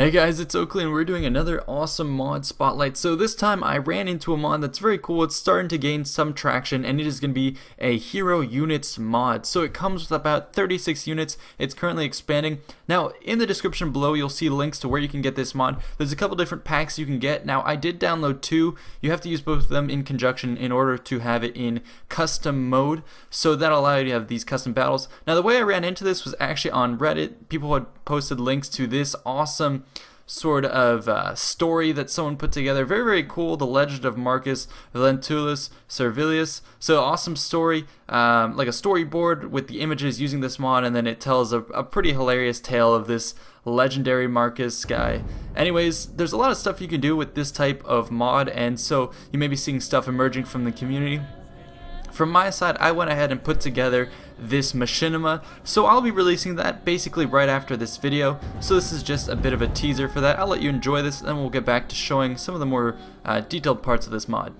Hey guys, it's Oakley and we're doing another awesome mod spotlight. So this time I ran into a mod that's very cool. It's starting to gain some traction and it is going to be a hero units mod. So it comes with about 36 units. It's currently expanding. Now in the description below you'll see links to where you can get this mod. There's a couple different packs you can get. Now I did download two. You have to use both of them in conjunction in order to have it in custom mode. So that'll allow you to have these custom battles. Now the way I ran into this was actually on Reddit. People had posted links to this awesome sort of story that someone put together. Very, very cool. The Legend of Marcus Valentulus Servilius. So awesome story, like a storyboard with the images using this mod, and then it tells a pretty hilarious tale of this legendary Marcus guy. Anyways, there's a lot of stuff you can do with this type of mod, and so you may be seeing stuff emerging from the community. From my side, I went ahead and put together this machinima, so I'll be releasing that basically right after this video. So this is just a bit of a teaser for that. I'll let you enjoy this, and then we'll get back to showing some of the more detailed parts of this mod.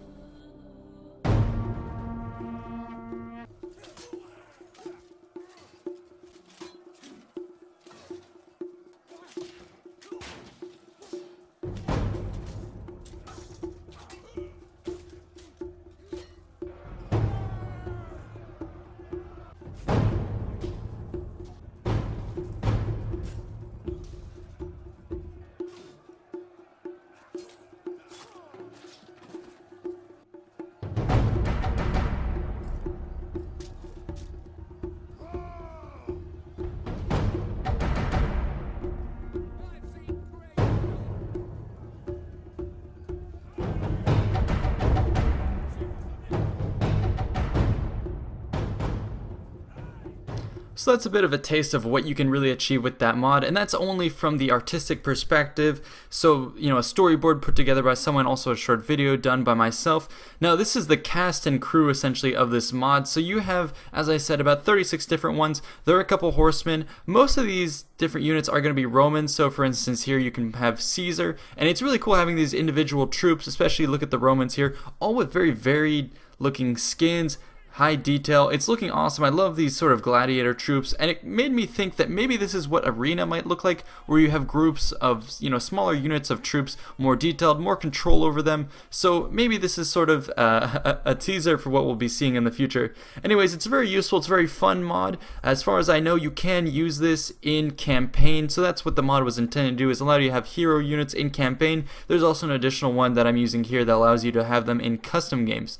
So that's a bit of a taste of what you can really achieve with that mod, and that's only from the artistic perspective. So, you know, a storyboard put together by someone, also a short video done by myself. Now this is the cast and crew essentially of this mod. So you have, as I said, about 36 different ones. There are a couple horsemen. Most of these different units are going to be Roman. So for instance here you can have Caesar, and it's really cool having these individual troops, especially look at the Romans here, all with very varied looking skins. High detail. It's looking awesome. I love these sort of gladiator troops, and it made me think that maybe this is what Arena might look like, where you have groups of, you know, smaller units of troops, more detailed, more control over them. So maybe this is sort of a teaser for what we'll be seeing in the future. Anyways, it's very useful. It's a very fun mod. As far as I know, you can use this in campaign. So that's what the mod was intended to do, is allow you to have hero units in campaign. There's also an additional one that I'm using here that allows you to have them in custom games.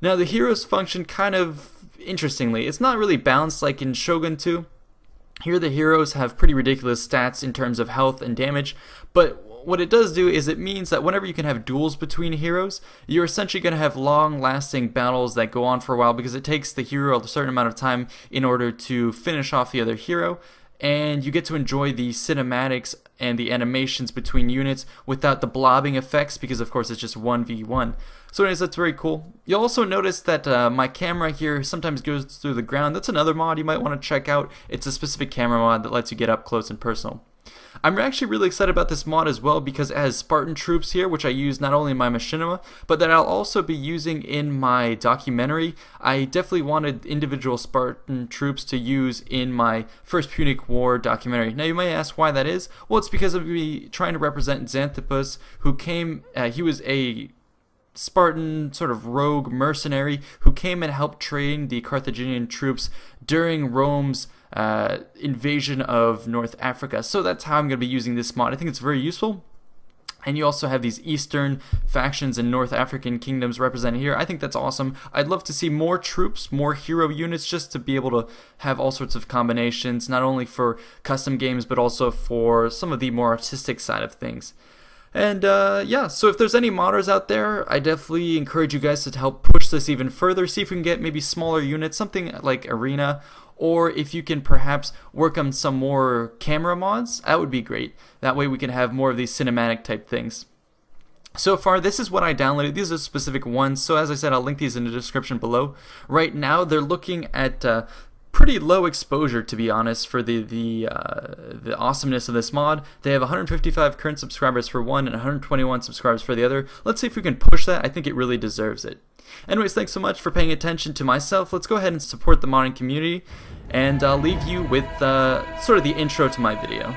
Now the heroes function kind of interestingly. It's not really balanced like in Shogun 2. Here the heroes have pretty ridiculous stats in terms of health and damage, but what it does do is it means that whenever you can have duels between heroes, you're essentially going to have long-lasting battles that go on for a while, because it takes the hero a certain amount of time in order to finish off the other hero, and you get to enjoy the cinematics and the animations between units without the blobbing effects, because of course it's just 1v1. So anyways, that's very cool. You'll also notice that my camera here sometimes goes through the ground. That's another mod you might want to check out. It's a specific camera mod that lets you get up close and personal. I'm actually really excited about this mod as well, because it has Spartan troops here, which I use not only in my machinima, but that I'll also be using in my documentary. I definitely wanted individual Spartan troops to use in my First Punic War documentary. Now you may ask why that is. Well, it's because I'm going to be trying to represent Xanthippus, who came, he was a Spartan sort of rogue mercenary who came and helped train the Carthaginian troops during Rome's invasion of North Africa. So that's how I'm going to be using this mod. I think it's very useful. And you also have these Eastern factions and North African kingdoms represented here. I think that's awesome. I'd love to see more troops, more hero units, just to be able to have all sorts of combinations, not only for custom games, but also for some of the more artistic side of things. And yeah, so if there's any modders out there, I definitely encourage you guys to help push this even further. See if we can get maybe smaller units, something like Arena, or if you can perhaps work on some more camera mods, that would be great. That way we can have more of these cinematic type things. So far, this is what I downloaded. These are specific ones. So as I said, I'll link these in the description below. Right now, they're looking at pretty low exposure, to be honest, for the awesomeness of this mod. They have 155 current subscribers for one and 121 subscribers for the other. Let's see if we can push that. I think it really deserves it. Anyways, thanks so much for paying attention to myself. Let's go ahead and support the modding community, and I'll leave you with sort of the intro to my video.